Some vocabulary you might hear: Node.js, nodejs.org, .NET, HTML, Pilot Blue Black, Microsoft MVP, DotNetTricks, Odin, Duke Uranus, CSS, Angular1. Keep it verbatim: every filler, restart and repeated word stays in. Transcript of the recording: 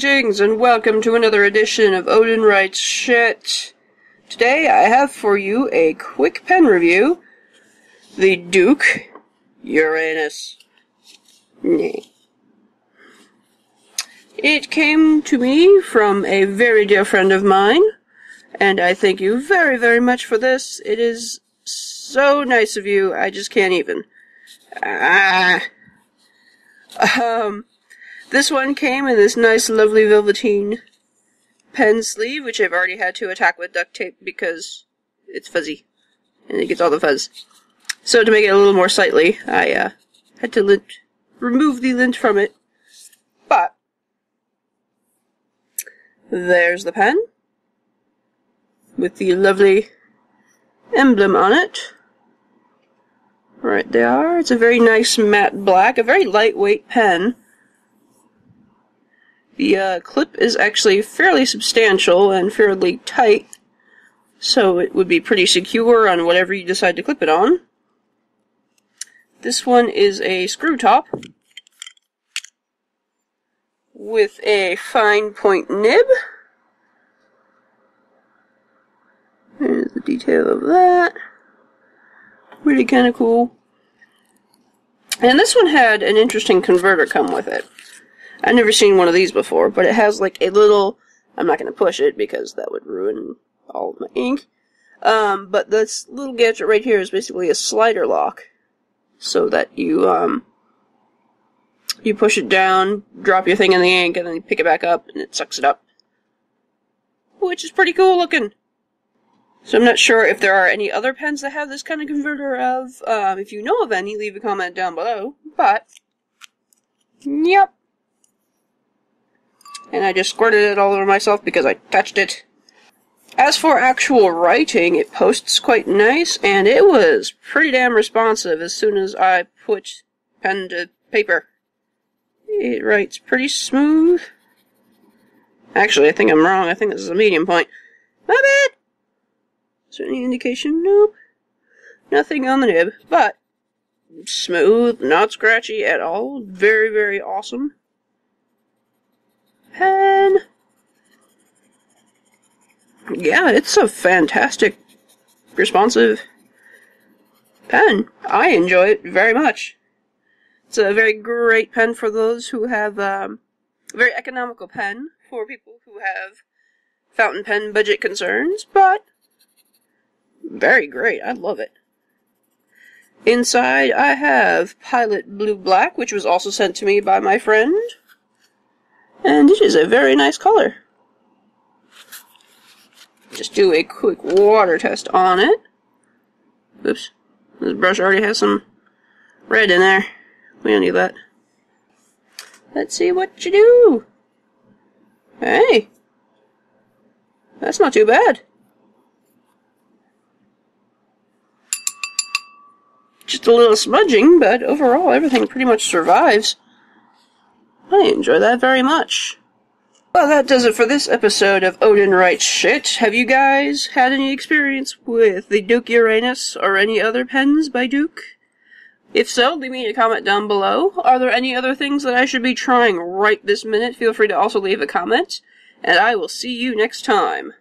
Greetings and welcome to another edition of Odin Writes Shit. Today I have for you a quick pen review. The Duke Uranus. It came to me from a very dear friend of mine, and I thank you very, very much for this. It is so nice of you, I just can't even. Ah. Um... This one came in this nice, lovely velveteen pen sleeve, which I've already had to attack with duct tape because it's fuzzy, and it gets all the fuzz. So to make it a little more sightly, I uh, had to lint, remove the lint from it. But there's the pen with the lovely emblem on it. Right there. It's a very nice matte black, a very lightweight pen. The uh, clip is actually fairly substantial and fairly tight, so it would be pretty secure on whatever you decide to clip it on. This one is a screw top with a fine point nib. There's the detail of that. Really kind of cool. And this one had an interesting converter come with it. I've never seen one of these before, but it has like a little, I'm not going to push it because that would ruin all of my ink, um, but this little gadget right here is basically a slider lock, so that you, um, you push it down, drop your thing in the ink, and then you pick it back up, and it sucks it up, which is pretty cool looking. So I'm not sure if there are any other pens that have this kind of converter of, um, if you know of any, leave a comment down below, but, yep. And I just squirted it all over myself because I touched it. As for actual writing, it posts quite nice, and it was pretty damn responsive as soon as I put pen to paper. It writes pretty smooth. Actually, I think I'm wrong. I think this is a medium point. My bad! Is there any indication? Nope. Nothing on the nib, but smooth, not scratchy at all. Very, very awesome. Pen. Yeah, it's a fantastic, responsive pen. I enjoy it very much. It's a very great pen for those who have, um, a very economical pen for people who have fountain pen budget concerns, but very great. I love it. Inside, I have Pilot Blue Black, which was also sent to me by my friend. And it is a very nice color. Just do a quick water test on it. Oops. This brush already has some red in there. We don't need that. Let's see what you do. Hey. That's not too bad. Just a little smudging, but overall everything pretty much survives. I enjoy that very much. Well, that does it for this episode of Odin Writes Shit. Have you guys had any experience with the Duke Uranus or any other pens by Duke? If so, leave me a comment down below. Are there any other things that I should be trying right this minute? Feel free to also leave a comment, and I will see you next time.